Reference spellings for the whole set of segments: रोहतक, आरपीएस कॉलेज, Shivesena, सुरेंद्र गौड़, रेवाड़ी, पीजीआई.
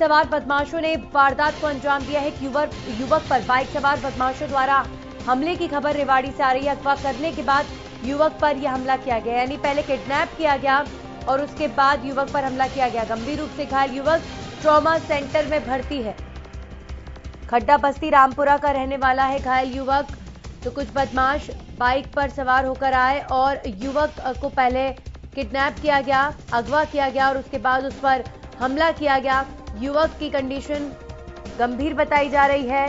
सवार बदमाशों ने वारदात को अंजाम दिया है। एक युवक पर बाइक सवार बदमाशों द्वारा हमले की खबर रेवाड़ी से आ रही है। अगवा करने के बाद युवक पर यह हमला किया गया, यानी पहले किडनैप किया गया और उसके बाद युवक पर हमला किया गया। गंभीर रूप से घायल युवक ट्रॉमा सेंटर में भर्ती है। खड्डा बस्ती रामपुरा का रहने वाला है घायल युवक। तो कुछ बदमाश बाइक पर सवार होकर आए और युवक को पहले किडनैप किया गया, अगवा किया गया और उसके बाद उस पर हमला किया गया। युवक की कंडीशन गंभीर बताई जा रही है।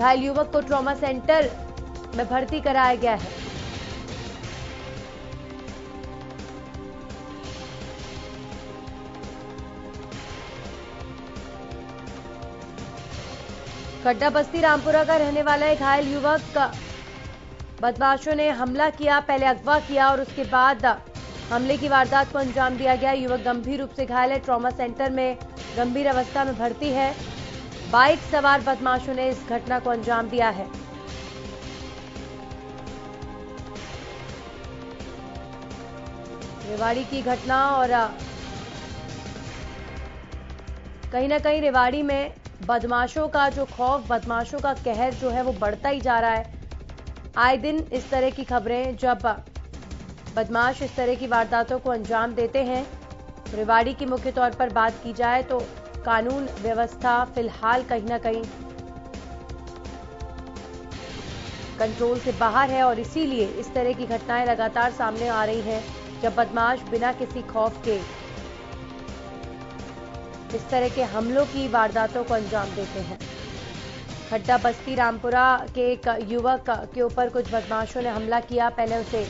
घायल युवक को ट्रॉमा सेंटर में भर्ती कराया गया है। खड्डा बस्ती रामपुरा का रहने वाला है घायल युवक का। बदमाशों ने हमला किया, पहले अगवा किया और उसके बाद हमले की वारदात को अंजाम दिया गया। युवक गंभीर रूप से घायल है, ट्रॉमा सेंटर में गंभीर अवस्था में भर्ती है। बाइक सवार बदमाशों ने इस घटना को अंजाम दिया है। रेवाड़ी की घटना और कहीं ना कहीं रेवाड़ी में बदमाशों का जो खौफ, बदमाशों का कहर जो है वो बढ़ता ही जा रहा है। आए दिन इस तरह की खबरें, जब बदमाश इस तरह की वारदातों को अंजाम देते हैं। रेवाड़ी की मुख्य तौर पर बात की जाए तो कानून व्यवस्था फिलहाल कहीं ना कहीं कंट्रोल से बाहर है और इसीलिए इस तरह की घटनाएं लगातार सामने आ रही हैं, जब बदमाश बिना किसी खौफ के इस तरह के हमलों की वारदातों को अंजाम देते हैं। खड्डा बस्ती रामपुरा के एक युवक के ऊपर कुछ बदमाशों ने हमला किया, पहले उसे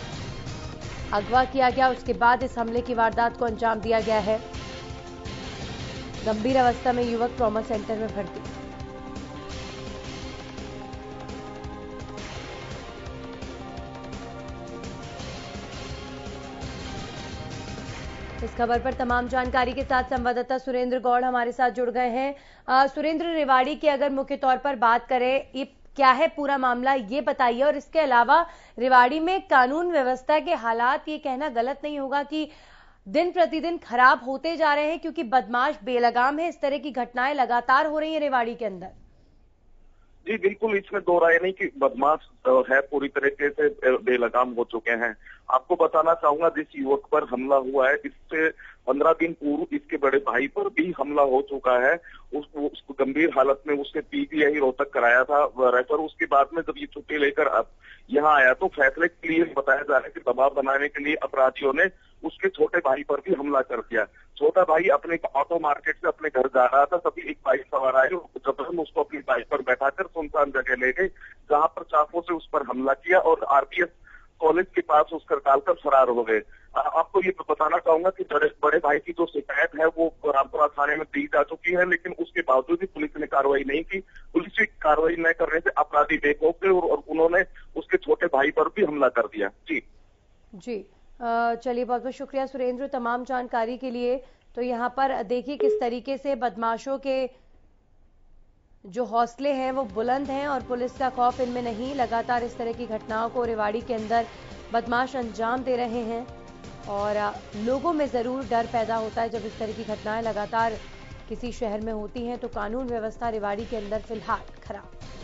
अगवा किया गया, उसके बाद इस हमले की वारदात को अंजाम दिया गया है। गंभीर अवस्था में युवक ट्रॉमा सेंटर में भर्ती। इस खबर पर तमाम जानकारी के साथ संवाददाता सुरेंद्र गौड़ हमारे साथ जुड़ गए हैं। सुरेंद्र, रेवाड़ी की अगर मुख्य तौर पर बात करें, ये क्या है पूरा मामला ये बताइए, और इसके अलावा रेवाड़ी में कानून व्यवस्था के हालात, ये कहना गलत नहीं होगा कि दिन प्रतिदिन खराब होते जा रहे हैं क्योंकि बदमाश बेलगाम है, इस तरह की घटनाएं लगातार हो रही है रेवाड़ी के अंदर। जी बिल्कुल, इसमें दो राय नहीं कि बदमाश है, पूरी तरीके से बेलगाम हो चुके हैं। आपको बताना चाहूंगा, जिस युवक पर हमला हुआ है, इससे 15 दिन पूर्व इसके बड़े भाई पर भी हमला हो चुका है। उसको गंभीर हालत में उसने पीजीआई रोहतक कराया था रेफर। उसके बाद में जब ये छुट्टी लेकर अब यहाँ आया तो फैसले क्लियर बताया जा रहा है कि दबाव बनाने के लिए अपराधियों ने उसके छोटे भाई पर भी हमला कर दिया। छोटा भाई अपने ऑटो मार्केट से अपने घर जा रहा था, तभी एक बाइक सवार आए और जबरन उसको अपनी बाइक पर बैठाकर सुनसान जगह ले गए, जहां पर चाकू से उस पर हमला किया और आरपीएस कॉलेज के पास उसका डालकर फरार हो गए। आपको ये बताना चाहूंगा कि बड़े भाई की जो शिकायत है वो रामपुरा थाने में दी जा चुकी है, लेकिन उसके बावजूद भी पुलिस ने कार्रवाई नहीं की। पुलिस की कार्रवाई न करने से अपराधी बेखौफ थे और उन्होंने उसके छोटे भाई पर भी हमला कर दिया। जी, चलिए, बहुत बहुत शुक्रिया सुरेंद्र तमाम जानकारी के लिए। तो यहाँ पर देखिए किस तरीके से बदमाशों के जो हौसले हैं वो बुलंद हैं और पुलिस का खौफ इनमें नहीं। लगातार इस तरह की घटनाओं को रेवाड़ी के अंदर बदमाश अंजाम दे रहे हैं और लोगों में ज़रूर डर पैदा होता है जब इस तरह की घटनाएं लगातार किसी शहर में होती हैं। तो कानून व्यवस्था रेवाड़ी के अंदर फिलहाल खराब।